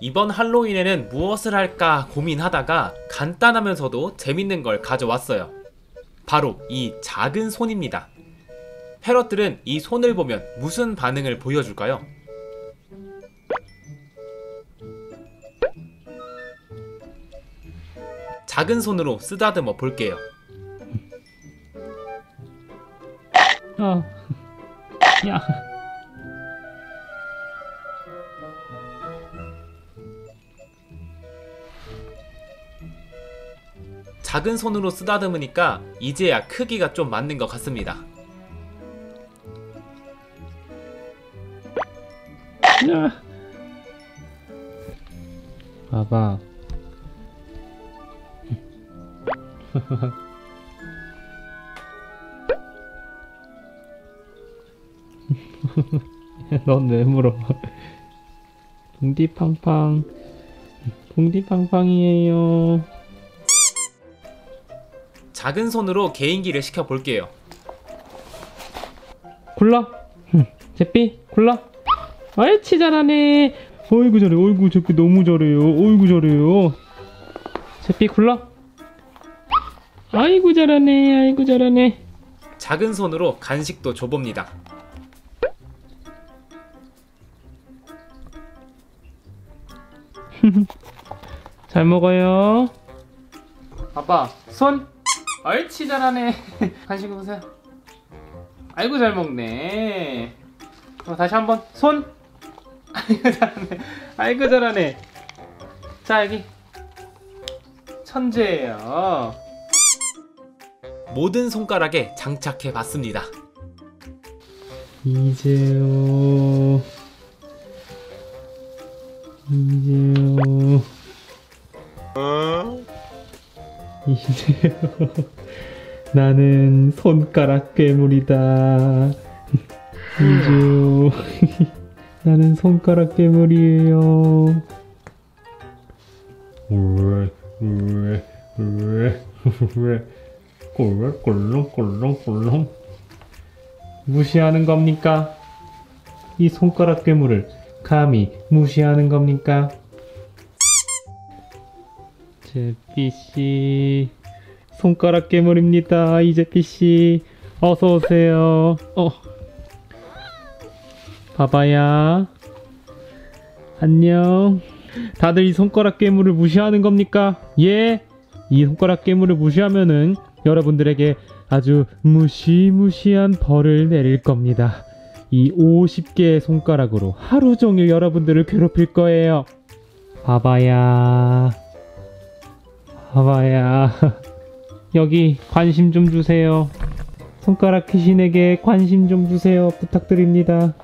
이번 할로윈에는 무엇을 할까 고민하다가 간단하면서도 재밌는 걸 가져왔어요. 바로 이 작은 손입니다. 패럿들은 이 손을 보면 무슨 반응을 보여줄까요? 작은 손으로 쓰다듬어 볼게요. 야. 작은 손으로 쓰다듬으니까 이제야 크기가 좀 맞는 것 같습니다. 야. 봐봐. 넌 왜 물어? 봉디팡팡, 봉디팡팡이에요. 작은 손으로 개인기를 시켜볼게요. 굴러, 제삐 굴러. 옳지, 잘하네. 어이구 잘해, 어이구 제삐 너무 잘해요. 어이구 잘해요. 제삐 굴러. 아이고 잘하네, 아이고 잘하네. 작은 손으로 간식도 줘봅니다. 잘 먹어요. 아빠 손. 옳지 잘하네. 간식 보세요. 아이고 잘 먹네. 그럼 다시 한번 손. 아이고 잘하네, 아이고 잘하네. 자 여기 천재예요. 모든 손가락에 장착해 봤습니다. 이제요, 이제요, 이제요. 나는 손가락 괴물이다. 이제요. 나는 손가락 괴물이에요. 왜 꼴렁꼴렁꼴렁. 무시하는 겁니까? 이 손가락 괴물을 감히 무시하는 겁니까? 제삐씨 손가락 괴물입니다. 이제삐씨 어서오세요. 봐봐야 안녕. 다들 이 손가락 괴물을 무시하는 겁니까? 예? 이 손가락 괴물을 무시하면은 여러분들에게 아주 무시무시한 벌을 내릴 겁니다. 이 50개의 손가락으로 하루 종일 여러분들을 괴롭힐 거예요. 봐봐야, 봐봐야. 여기 관심 좀 주세요. 손가락 귀신에게 관심 좀 주세요. 부탁드립니다.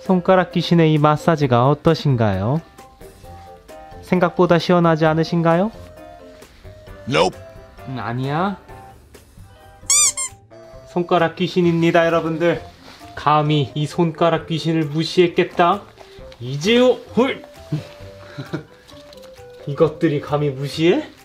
손가락 귀신의 이 마사지가 어떠신가요? 생각보다 시원하지 않으신가요? Nope. 아니야. 손가락 귀신입니다, 여러분들. 감히 이 손가락 귀신을 무시했겠다. 이제요, 헐. 이것들이 감히 무시해?